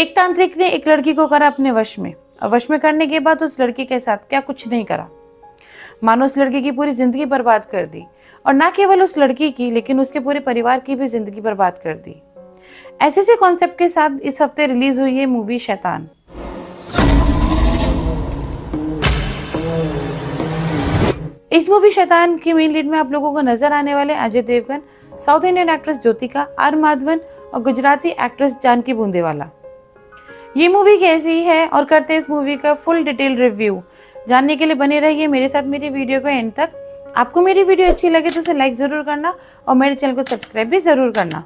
एक तांत्रिक ने एक लड़की को करा अपने वश में, और वश में करने के बाद उस लड़की के साथ क्या कुछ नहीं करा, मानो उस लड़की की पूरी जिंदगी बर्बाद कर दी। और ना केवल उस लड़की की लेकिन उसके पूरे परिवार की भी जिंदगी बर्बाद कर दी। ऐसे से कॉन्सेप्ट के साथ इस हफ्ते रिलीज हुई है मूवी शैतान। इस मूवी शैतान की मेन लीड में आप लोगों को नजर आने वाले Ajay Devgan, south Indian actress Jyothika, R Madhavan और गुजराती एक्ट्रेस जानकी बोडीवाला। ये मूवी कैसी है और करते इस मूवी का फुल डिटेल रिव्यू। जानने के लिए बने रहिए मेरे साथ मेरी वीडियो के एंड तक। आपको मेरी वीडियो अच्छी लगे तो उसे लाइक जरूर करना और मेरे चैनल को सब्सक्राइब भी जरूर करना।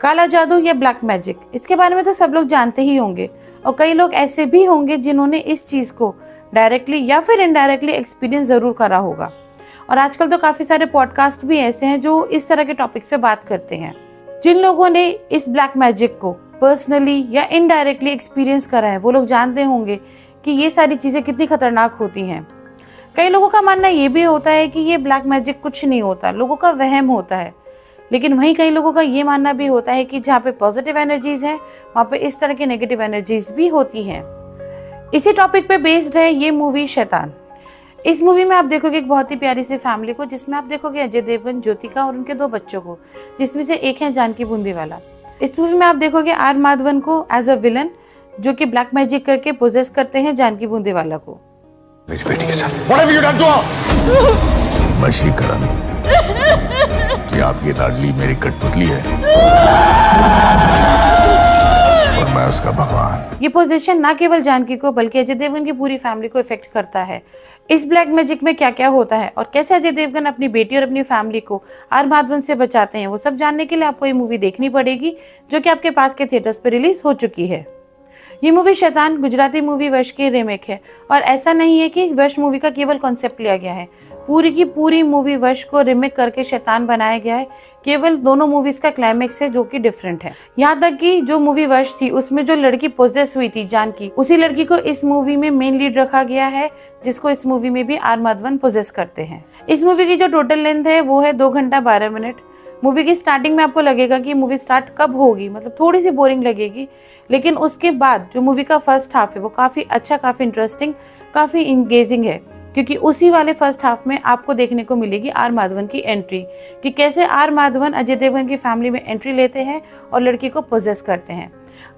काला जादू या ब्लैक मैजिक, इसके बारे में तो सब लोग जानते ही होंगे, और कई लोग ऐसे भी होंगे जिन्होंने इस चीज़ को डायरेक्टली या फिर इनडायरेक्टली एक्सपीरियंस ज़रूर करा होगा। और आजकल तो काफ़ी सारे पॉडकास्ट भी ऐसे हैं जो इस तरह के टॉपिक्स पे बात करते हैं। जिन लोगों ने इस ब्लैक मैजिक को पर्सनली या इनडायरेक्टली एक्सपीरियंस करा है वो लोग जानते होंगे कि ये सारी चीज़ें कितनी खतरनाक होती हैं। कई लोगों का मानना ये भी होता है कि ये ब्लैक मैजिक कुछ नहीं होता, लोगों का वहम होता है। लेकिन वहीं कई लोगों का ये मानना भी होता है कि जहाँ पे पॉजिटिव एनर्जीज हैं वहाँ पे इस तरह की नेगेटिव एनर्जीज भी होती हैं। इसी टॉपिक पे बेस्ड है ये मूवी शैतान। इस मूवी में आप देखोगे एक बहुत ही प्यारी सी फैमिली को, जिसमें आप देखोगे अजय देवगन, ज्योतिका और उनके दो बच्चों को, जिसमें से एक है जानकी बोडीवाला। इस मूवी में आप देखोगे आर माधवन को एज अ विलन, जो कि ब्लैक मैजिक करके पोजेस करते हैं जानकी बोडीवाला को। मेरी बेटी के साथ आपकी लाडली मेरी कठपुतली है और मैं उसका भगवान। ये पोजीशन ना केवल जानकी को बल्कि अजय देवगन की पूरी फैमिली को इफेक्ट करता है। इस ब्लैक मैजिक में क्या क्या होता है और कैसे अजय देवगन अपनी बेटी और अपनी फैमिली को आर माधवन से बचाते हैं, वो सब जानने के लिए आपको ये मूवी देखनी पड़ेगी, जो कि आपके पास के थिएटर्स पर रिलीज हो चुकी है। ये मूवी शैतान गुजराती मूवी वश की रीमेक है, और ऐसा नहीं है कि वश मूवी का केवल कॉन्सेप्ट लिया गया है, पूरी की पूरी मूवी वश को रिमेक करके शैतान बनाया गया है। केवल दोनों मूवीज का क्लाइमेक्स है जो कि डिफरेंट है। यहाँ तक कि जो मूवी वश थी उसमें जो लड़की पोजेस हुई थी जानकी, उसी लड़की को इस मूवी में मेन लीड रखा गया है, जिसको इस मूवी में भी आर माधवन पोजेस करते हैं। इस मूवी की जो टोटल लेंथ है वो है 2 घंटा 12 मिनट। मूवी की स्टार्टिंग में आपको लगेगा कि मूवी स्टार्ट कब होगी, मतलब थोड़ी सी बोरिंग लगेगी, लेकिन उसके बाद जो मूवी का फर्स्ट हाफ है वो काफ़ी अच्छा, काफ़ी इंटरेस्टिंग, काफ़ी इंगेजिंग है, क्योंकि उसी वाले फर्स्ट हाफ में आपको देखने को मिलेगी आर माधवन की एंट्री, कि कैसे आर माधवन अजय देवगन की फैमिली में एंट्री लेते हैं और लड़की को पोजेस करते हैं।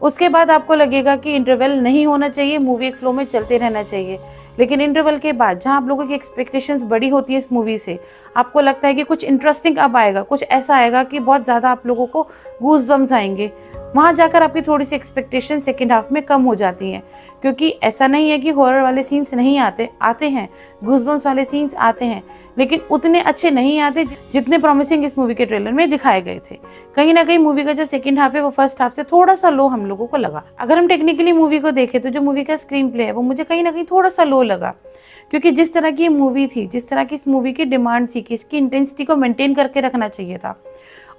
उसके बाद आपको लगेगा कि इंटरवल नहीं होना चाहिए, मूवी एक फ्लो में चलते रहना चाहिए, लेकिन इंटरवल के बाद जहां आप लोगों की एक्सपेक्टेशंस बड़ी होती है इस मूवी से, आपको लगता है कि कुछ इंटरेस्टिंग अब आएगा, कुछ ऐसा आएगा कि बहुत ज़्यादा आप लोगों को गूज बम्स आएंगे, वहाँ जाकर आपकी थोड़ी सी एक्सपेक्टेशन सेकेंड हाफ में कम हो जाती हैं। क्योंकि ऐसा नहीं है कि हॉरर वाले सीन्स नहीं आते, आते हैं, गूजबम्स वाले सीन्स आते हैं, लेकिन उतने अच्छे नहीं आते जितने प्रॉमिसिंग इस मूवी के ट्रेलर में दिखाए गए थे। कहीं ना कहीं मूवी का जो सेकंड हाफ है वो फर्स्ट हाफ से थोड़ा सा लो हम लोगों को लगा। अगर हम टेक्निकली मूवी को देखें तो जो मूवी का स्क्रीन प्ले है वो मुझे कहीं ना कहीं थोड़ा सा लो लगा, क्योंकि जिस तरह की ये मूवी थी, जिस तरह की इस मूवी की डिमांड थी कि इसकी इंटेंसिटी को मेंटेन करके रखना चाहिए था,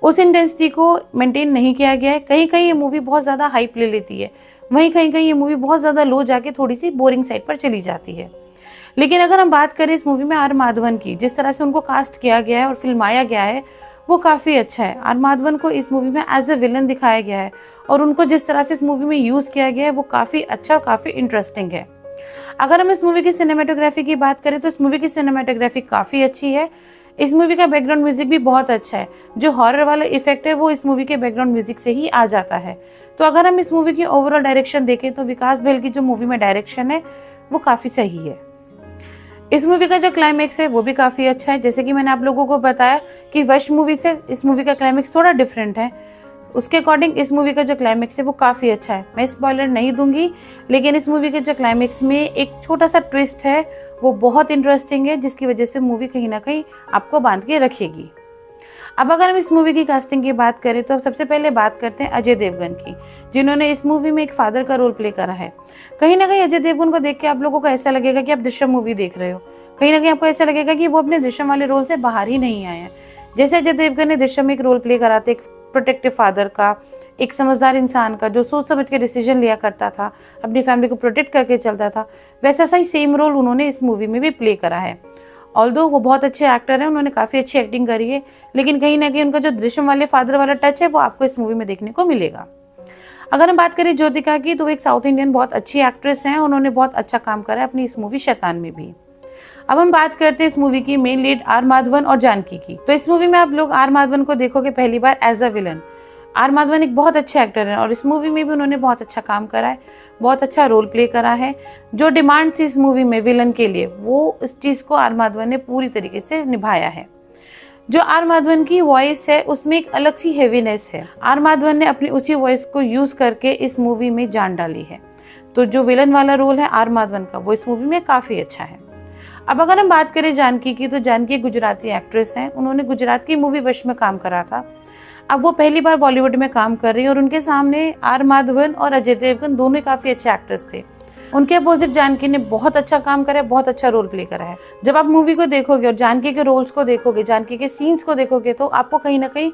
उस इंटेंसिटी को मेंटेन नहीं किया गया है। कहीं कहीं ये मूवी बहुत ज़्यादा हाइप ले लेती है, वहीं कहीं कहीं ये मूवी बहुत ज़्यादा लो जाके थोड़ी सी बोरिंग साइड पर चली जाती है। लेकिन अगर हम बात करें इस मूवी में आर माधवन की, जिस तरह से उनको कास्ट किया गया है और फिल्माया गया है वो काफ़ी अच्छा है। आर माधवन को इस मूवी में एज ए विलन दिखाया गया है, और उनको जिस तरह से इस मूवी में यूज़ किया गया है वो काफ़ी अच्छा और काफ़ी इंटरेस्टिंग है। अगर हम इस मूवी की सिनेमेटोग्राफी की बात करें तो इस मूवी की सिनेमेटोग्राफी काफ़ी अच्छी है। इस मूवी का बैकग्राउंड म्यूजिक भी बहुत अच्छा है, जो हॉरर वाला इफेक्ट है वो इस मूवी के बैकग्राउंड म्यूजिक से ही आ जाता है। तो अगर हम इस मूवी की ओवरऑल डायरेक्शन देखें तो विकास बहल की जो मूवी में डायरेक्शन है वो काफ़ी सही है। इस मूवी का जो क्लाइमेक्स है वो भी काफ़ी अच्छा है। जैसे कि मैंने आप लोगों को बताया कि वश मूवी से इस मूवी का क्लाइमेक्स थोड़ा डिफरेंट है, उसके अकॉर्डिंग इस मूवी का जो क्लाइमेक्स है वो काफ़ी अच्छा है। मैं स्पॉइलर नहीं दूंगी, लेकिन इस मूवी के जो क्लाइमेक्स में एक छोटा सा ट्विस्ट है वो बहुत इंटरेस्टिंग है, जिसकी वजह से मूवी कहीं ना कहीं आपको बांध के रखेगी। अब अगर हम इस मूवी की कास्टिंग की बात करें तो सबसे पहले बात करते हैं अजय देवगन की, जिन्होंने इस मूवी में एक फादर का रोल प्ले करा है। कहीं ना कहीं अजय देवगन को देख के आप लोगों को ऐसा लगेगा कि आप दृश्यम मूवी देख रहे हो, कहीं ना कहीं आपको ऐसा लगेगा कि वो अपने दृश्यम वाले रोल से बाहर ही नहीं आए हैं। जैसे अजय देवगन ने दृश्यम में एक रोल प्ले करा था, एक प्रोटेक्टिव फादर का, एक समझदार इंसान का, जो सोच समझ के डिसीजन लिया करता था, अपनी फैमिली को प्रोटेक्ट करके चलता था, वैसा सा ही सेम रोल उन्होंने इस मूवी में भी प्ले करा है। ऑल्दो वो बहुत अच्छे एक्टर हैं, उन्होंने काफ़ी अच्छी एक्टिंग करी है, लेकिन कहीं ना कहीं उनका जो दृश्यम वाले फादर वाला टच है वो आपको इस मूवी में देखने को मिलेगा। अगर हम बात करें ज्योतिका की तो वो एक साउथ इंडियन बहुत अच्छी एक्ट्रेस हैं, उन्होंने बहुत अच्छा काम करा है अपनी इस मूवी शैतान में भी। अब हम बात करते हैं इस मूवी की मेन लीड आर माधवन और जानकी की। तो इस मूवी में आप लोग आर माधवन को देखोगे पहली बार as a villain. R Madhavan एक बहुत अच्छे एक्टर हैं और इस मूवी में भी उन्होंने बहुत अच्छा काम करा है, बहुत अच्छा रोल प्ले करा है। जो डिमांड थी इस मूवी में विलन के लिए वो इस चीज़ को आर माधवन ने पूरी तरीके से निभाया है। जो आर माधवन की वॉइस है उसमें एक अलग सी हेवीनेस है। आर माधवन ने अपनी उसी वॉइस को यूज़ करके इस मूवी में जान डाली है। तो जो विलन वाला रोल है आर माधवन का वो इस मूवी में काफ़ी अच्छा है। अब अगर हम बात करें जानकी की तो जानकी गुजराती एक्ट्रेस हैं, उन्होंने गुजरात की मूवी वश में काम करा था। अब वो पहली बार बॉलीवुड में काम कर रही है और उनके सामने आर माधवन और अजय देवगन दोनों ही काफ़ी अच्छे एक्टर्स थे। उनके अपोजिट जानकी ने बहुत अच्छा काम करा है, बहुत अच्छा रोल प्ले करा है। जब आप मूवी को देखोगे और जानकी के रोल्स को देखोगे, जानकी के सीन्स को देखोगे तो आपको कहीं ना कहीं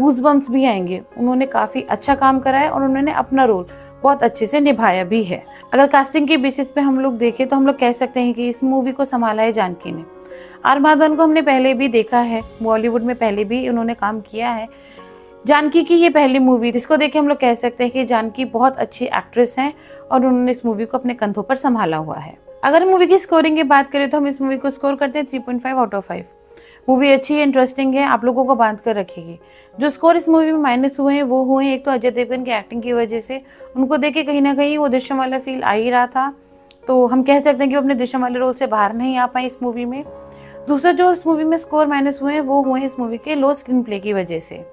गूजबम्स भी आएंगे। उन्होंने काफ़ी अच्छा काम करा है और उन्होंने अपना रोल बहुत अच्छे से निभाया भी है। अगर कास्टिंग के बेसिस पे हम लोग देखें तो हम लोग कह सकते हैं कि इस मूवी को संभाला है जानकी ने। आर माधवन को हमने पहले भी देखा है, बॉलीवुड में पहले भी उन्होंने काम किया है। जानकी की ये पहली मूवी जिसको देखे हम लोग कह सकते हैं कि जानकी बहुत अच्छी एक्ट्रेस हैं और उन्होंने इस मूवी को अपने कंधों पर संभाला हुआ है। अगर मूवी की स्कोरिंग की बात करें तो हम इस मूवी को स्कोर करते हैं 3.5/5। मूवी अच्छी है, इंटरेस्टिंग है, आप लोगों को बांध कर रखेगी। जो स्कोर इस मूवी में माइनस हुए हैं वो हुए हैं एक तो अजय देवगन की एक्टिंग की वजह से। उनको देख के कहीं ना कहीं वो दृश्यम वाला फील आ ही रहा था, तो हम कह सकते हैं कि वो अपने दृश्यम वाले रोल से बाहर नहीं आ पाए इस मूवी में। दूसरा जो इस मूवी में स्कोर माइनस हुए हैं वो हुए हैं इस मूवी के लो स्क्रीन प्ले की वजह से।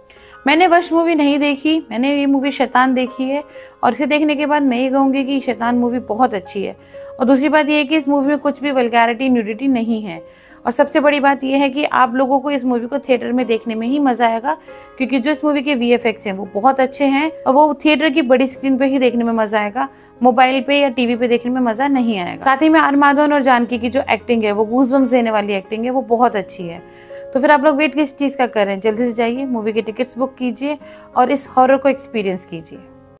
मैंने वश मूवी नहीं देखी, मैंने ये मूवी शैतान देखी है और इसे देखने के बाद मैं ये कहूँगी कि शैतान मूवी बहुत अच्छी है। और दूसरी बात यह है कि इस मूवी में कुछ भी वल्गैरिटी, न्यूडिटी नहीं है। और सबसे बड़ी बात यह है कि आप लोगों को इस मूवी को थिएटर में देखने में ही मज़ा आएगा, क्योंकि जो इस मूवी के VFX हैं वो बहुत अच्छे हैं और वो थिएटर की बड़ी स्क्रीन पर ही देखने में मज़ा आएगा, मोबाइल पे या टीवी पे देखने में मज़ा नहीं आएगा। साथ ही में आर माधवन और जानकी की जो एक्टिंग है वो गूजबम्स देने वाली एक्टिंग है, वो बहुत अच्छी है। तो फिर आप लोग वेट किस चीज़ का कर रहे हैं, जल्दी से जाइए मूवी के टिकट्स बुक कीजिए और इस हॉरर को एक्सपीरियंस कीजिए।